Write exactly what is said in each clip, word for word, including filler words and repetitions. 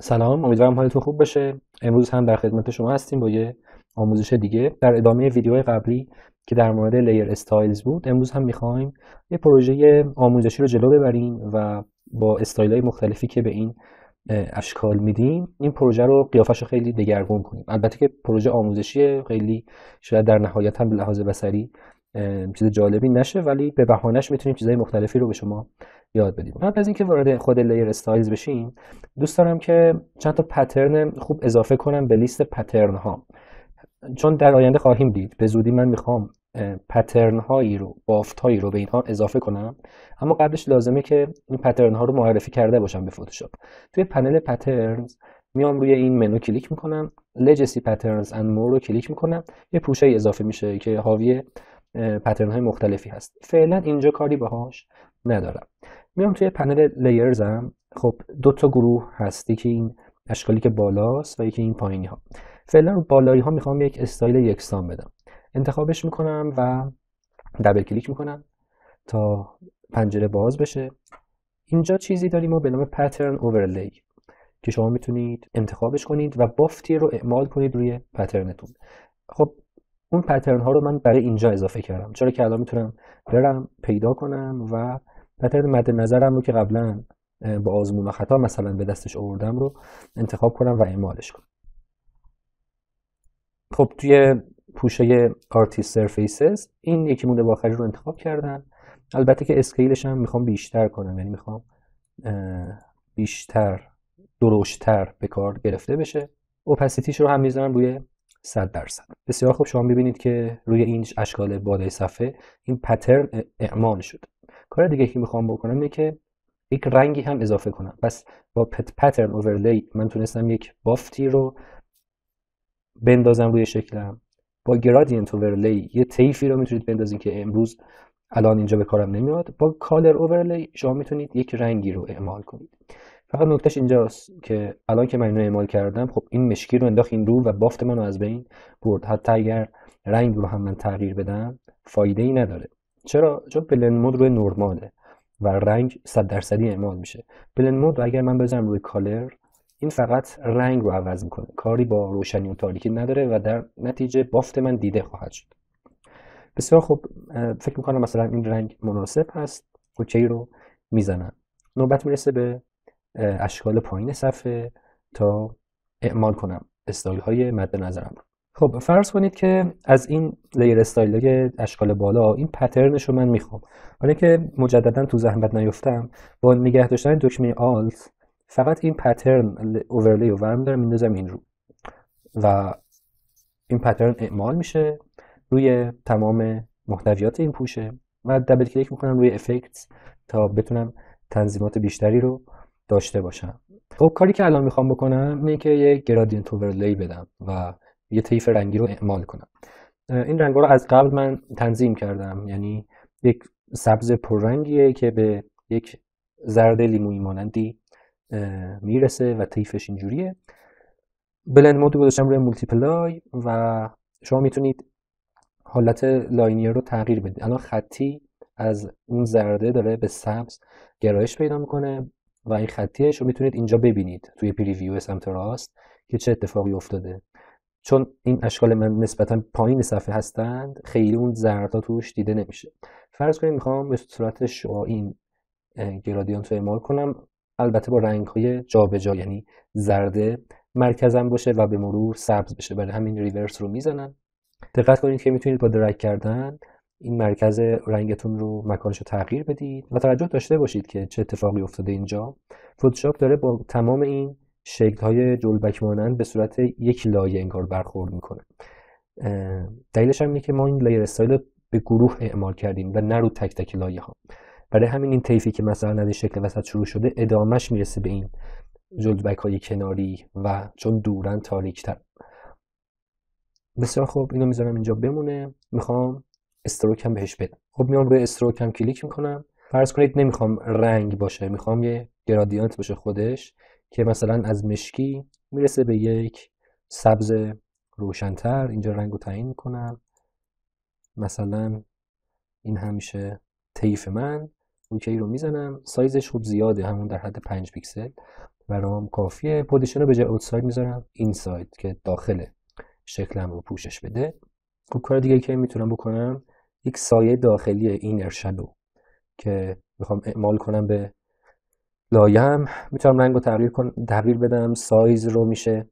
سلام، امیدوارم حالتون خوب باشه. امروز هم در خدمت شما هستیم با یه آموزش دیگه. در ادامه ویدیوهای قبلی که در مورد لیر استایلز بود، امروز هم میخوایم یه پروژه آموزشی رو جلو ببریم و با استایل‌های مختلفی که به این اشکال میدیم این پروژه رو قیافش رو خیلی دگرگون کنیم. البته که پروژه آموزشی خیلی شاید در نهایت هم به لحاظ بصری چیز جالبی نشه، ولی به بهانه‌اش میتونیم چیزهای مختلفی رو به شما یاد بدیم. قبل از اینکه وارد خود لیر استایلز بشیم، دوست دارم که چند تا پترن خوب اضافه کنم به لیست پترن ها، چون در آینده خواهیم دید به زودی من میخوام پترن هایی رو، بافت هایی رو به اینها اضافه کنم، اما قبلش لازمه که این پترن ها رو معرفی کرده باشم به فتوشاپ. توی پنل پترنز میام روی این منو کلیک میکنم، لجسی پترنز اند مور رو کلیک میکنم، یه پوشه اضافه میشه که حاوی پترن های مختلفی هست. فعلا اینجا کاری باهاش ندارم. میام توی پنل لیرز هم خب دو تا گروه هست، یکی این اشکالی که بالاست و یکی این پایینی ها. فعلا بالایی ها میخوام یک استایل یکسان بدم. انتخابش میکنم و دبل کلیک میکنم تا پنجره باز بشه. اینجا چیزی داریم ما به نام Pattern Overlay که شما میتونید انتخابش کنید و بافتی رو اعمال کنید روی پترنتون. خب اون پترن ها رو من برای اینجا اضافه کردم، چرا که الان میتونم برم پیدا کنم و پترن مد نظرم رو که قبلا با آزمون و خطا مثلا به دستش آوردم رو انتخاب کنم و اعمالش کنم. خب توی پوشه Artist Surfaces این یکی مونده باخری رو انتخاب کردم. البته که اسکیلش هم میخوام بیشتر کنم، یعنی میخوام بیشتر درشتر به کار گرفته بشه. اوپاسیتیش رو هم میذارم روی صد درصد. بسیار خوب، شما میبینید که روی این اشکال بالای صفحه این پترن اعمال شد. کار دیگه که میخوام بکنم اینه که یک رنگی هم اضافه کنم. پس با پت پترن اوورلی من تونستم یک بافتی رو بندازم روی شکلم. با گرادینت اوورلی یه طیفی رو میتونید بندازین که امروز الان اینجا به کارم نمیاد. با کالر اوورلی شما میتونید یک رنگی رو اعمال کنید. فقط نکتهش اینجاست که الان که من اینو اعمال کردم، خب این مشکی رو انداخت این رو و بافت منو از بین برد. حتی اگر رنگ رو هم من تغییر بدم فایده ای نداره. چرا؟ چون بلند مود روی نرماله و رنگ صد درصدی اعمال میشه. بلند مود اگر من بذارم روی کالر، این فقط رنگ رو عوض میکنه، کاری با روشنی و تاریکی نداره و در نتیجه بافت من دیده خواهد شد. بسیار خوب، فکر میکنم مثلا این رنگ مناسب هست. اوکی رو میزنم. نوبت میرسه به اشکال پایین صفحه تا اعمال کنم استایل های مد نظرم. خب فرض کنید که از این لیر استایل های اشکال بالا این پترنش رو من میخوام. حالا که مجددا تو زحمت نیفتم، با نگه داشتن دکمه آلت فقط این پترن اوورلی رو ورم دارم میندازم این رو و این پترن اعمال میشه روی تمام محتویات این پوشه. و دبل کلیک میکنم روی افکت تا بتونم تنظیمات بیشتری رو داشته باشم. خب کاری که الان میخوام بکنم اینه که یک گرادینت اوورلی بدم و یه طیف رنگی رو اعمال کنم. این رنگا رو از قبل من تنظیم کردم، یعنی یک سبز پررنگیه که به یک زرد لیمویی مانندی میرسه و طیفش اینجوریه. بلند مود گذاشتم روی مولتیپلای و شما میتونید حالت لاینیه رو تغییر بدید. الان خطی از اون زرده داره به سبز گرایش پیدا میکنه و این خطیش رو میتونید اینجا ببینید توی پریویو سمت راست که چه اتفاقی افتاده. چون این اشکال من نسبتا پایین صفحه هستند، خیلی اون زردا توش دیده نمیشه. فرض کنید میخوام به صورت شعاعی این گرادیانت رو اعمال کنم، البته با رنگ‌های جابجا، یعنی زرده مرکزم باشه و به مرور سبز بشه. برای همین ریورس رو میزنم. دقت کنید که میتونید با درک کردن این مرکز رنگتون رو، مکانش رو تغییر بدید و توجه داشته باشید که چه اتفاقی افتاده اینجا. فتوشاپ داره با تمام این شکل‌های جلبک مانند به صورت یک لایه انگار برخورد میکنه. دلیلش هم اینه که ما این لیر استایل رو به گروه اعمال کردیم و نه رو تک تک لایه ها. برای همین این طیفی که مثلا از شکل وسط شروع شده ادامهش میرسه به این جلبک های کناری و چون دورن تاریک‌تر. بسیار خوب، اینو میذارم اینجا بمونه. میخوام استروک هم بهش بدم. خب میام روی استروک هم کلیک میکنم. فرض کنید نمیخوام رنگ باشه، میخوام یه گرادیانت باشه خودش که مثلا از مشکی میرسه به یک سبز روشنتر. اینجا رنگ رو تعیین میکنم، مثلا این همیشه طیف من اوکی رو میزنم. سایزش خوب زیاده، همون در حد پنج پیکسل برام کافیه. پوزیشن رو به جای اوتساید میذارم اینساید که داخل شکلم رو پوشش بده. خب کار دیگه که میتونم بکنم یک سایه داخلی اینر شادو که میخوام اعمال کنم به لایم، میتونم رنگ رو تغییر کنم، تغییر بدم، سایز رو میشه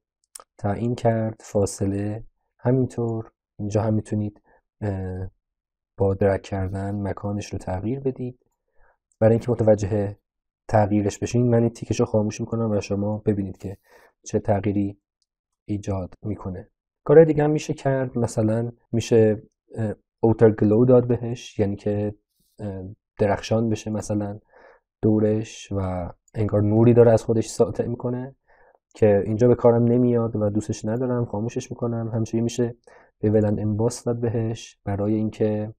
تعیین کرد، فاصله همینطور. اینجا هم میتونید با درک کردن مکانش رو تغییر بدید. برای اینکه متوجه تغییرش بشین من این تیکش رو خاموش میکنم و شما ببینید که چه تغییری ایجاد میکنه. کار دیگه هم میشه کرد، مثلا میشه اوتر گلو داد بهش، یعنی که درخشان بشه مثلا دورش و انگار نوری داره از خودش ساطع میکنه که اینجا به کارم نمیاد و دوستش ندارم، خاموشش میکنم. همچنین میشه bevel and emboss داد بهش برای اینکه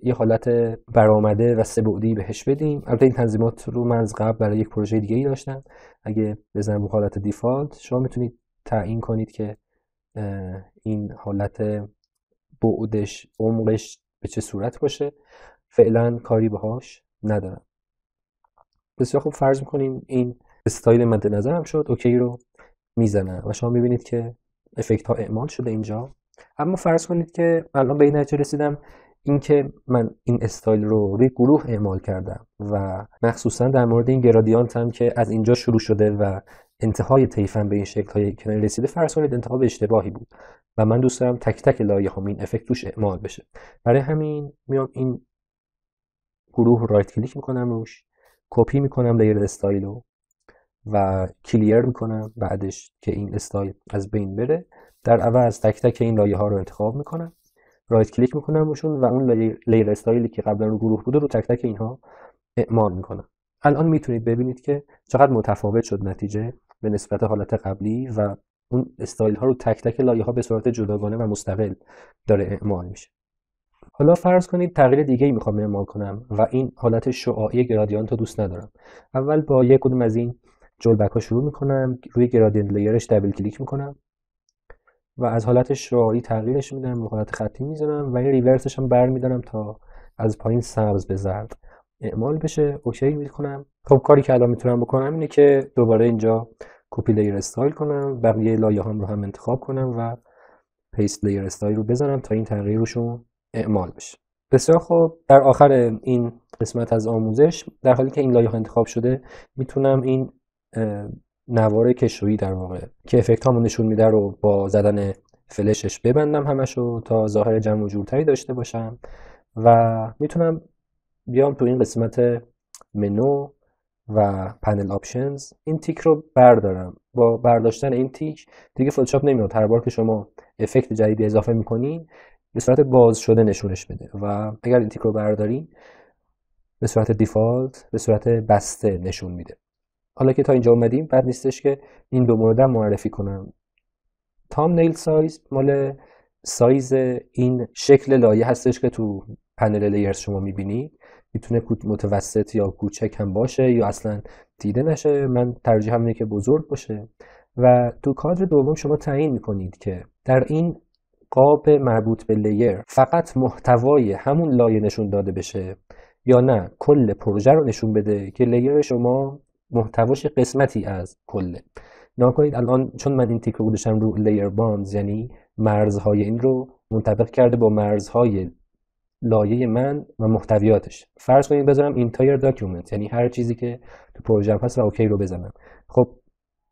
یه حالت برآمده و سه‌بعدی بهش بدیم. البته این تنظیمات رو من از قبل برای یک پروژه دیگه ای داشتم. اگه بزنم به حالت دیفالت شما میتونید تعیین کنید که این حالت بعدش، عمقش به چه صورت باشه. فعلا کاری بهاش ندارم. بسیار خوب، فرض میکنیم این استایل مد نظرم شد. اوکی رو میزنم و شما میبینید که افکت ها اعمال شده اینجا. اما فرض کنید که الان به این نتیجه رسیدم اینکه من این استایل رو روی گروه اعمال کردم و مخصوصا در مورد این گرادیانت هم که از اینجا شروع شده و انتهای طیفم به این شکل های کناری رسیده، فرض کنید انتها به اشتباهی بود و من دوست دارم تک تک لایه هم این افکت روش اعمال بشه. برای همین میام این گروه رایت کلیک میکنم روش، کپی میکنم لیر استایل رو و کلیر میکنم بعدش که این استایل از بین بره. در عوض تک تک این لایه ها رو انتخاب میکنم، رایت کلیک میکنم روشون و اون لیر استایلی که قبلا رو گروه بوده رو تک تک اینها اعمال میکنم. الان میتونید ببینید که چقدر متفاوت شد نتیجه به نسبت حالت قبلی و اون استایل ها رو تک تک لایه ها به صورت جداگانه و مستقل داره اعمال میشه. حالا فرض کنید تغییر دیگه ای میخوام اعمال کنم و این حالت شعاعی گرادیانت رو دوست ندارم. اول با یک کدوم از این جلبک ها شروع میکنم، روی گرادیانت لیرش دبل کلیک میکنم و از حالت شعاعی تغییرش میدم به حالت خطی میزنم و این ریورسش هم برمیدارم تا از پایین سبز به زرد اعمال بشه. اوکی میکنم. خب کاری که الان میتونم بکنم اینه که دوباره اینجا کپی لیر استایل کنم، بقیه لایه هام رو هم انتخاب کنم و پیست لیر استایل رو بزنم تا این تغییرشو اعمال بشه. بسیار خوب، در آخر این قسمت از آموزش در حالی که این لایه ها انتخاب شده میتونم این نوار کشویی در واقع که افکت هامون نشون میده رو با زدن فلشش ببندم همشو تا ظاهر جمع و جورتری داشته باشم و میتونم بیام تو این قسمت منو و پنل آپشنز این تیک رو بردارم. با برداشتن این تیک دیگه فتوشاپ نمیاد هر بار که شما افکت جدیدی اضافه میکنین به صورت باز شده نشونش بده و اگر این تیک رو بردارین به صورت دیفالت به صورت بسته نشون میده. حالا که تا اینجا اومدیم بد نیستش که این دو مورد هم معرفی کنم. تامنیل سایز مال سایز این شکل لایه هستش که تو پنل لیرز شما میبینید، میتونه متوسط یا کوچک هم باشه یا اصلا دیده نشه. من ترجیح میدم که بزرگ باشه و تو کادر دوم شما تعیین میکنید که در این قاب مربوط به لیر فقط محتوای همون لایه نشون داده بشه یا نه کل پروژه رو نشون بده که لیر شما محتواش قسمتی از کله. نگاه کنید الان چون من این تیک رو گذاشتم رو لیر باندز یعنی مرزهای این رو منطبق کرده با مرزهای لایه من و محتویاتش. فرض کنید بذارم اینتایر داکیومنت یعنی هر چیزی که تو پروژه هست و اوکی رو بزنم. خب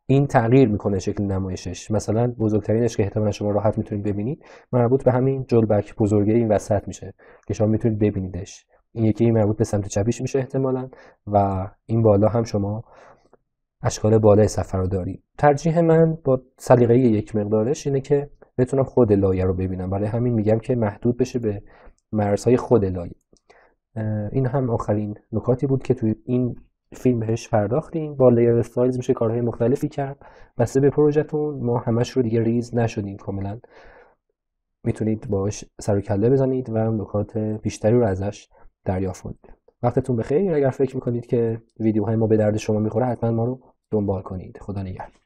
این تغییر میکنه شکل نمایشش. مثلا بزرگترینش که احتمالا شما راحت میتونید ببینید مربوط به همین جلبک بزرگی این وسط میشه که شما میتونید ببینیدش. این یکی مربوط به سمت چپیش میشه احتمالا و این بالا هم شما اشکال بالای صفحه رو دارید. ترجیح من با سلیقه یک مقدارش اینه که بتونم خود لایه رو ببینم، برای همین میگم که محدود بشه به مرزهای خود لایه. این هم آخرین نکاتی بود که توی این فیلم بهش پرداختیم. با لیر استایلز میشه کارهای مختلفی کرد بسته به پروژهتون. ما همش رو دیگه ریز نشدیم، کاملا میتونید باهاش سر و کله بزنید و نکات بیشتری رو ازش دریافت کنید. وقتتون بخیر. اگر فکر میکنید که ویدیوهای ما به درد شما میخوره حتما ما رو دنبال کنید. خدا نگهدار.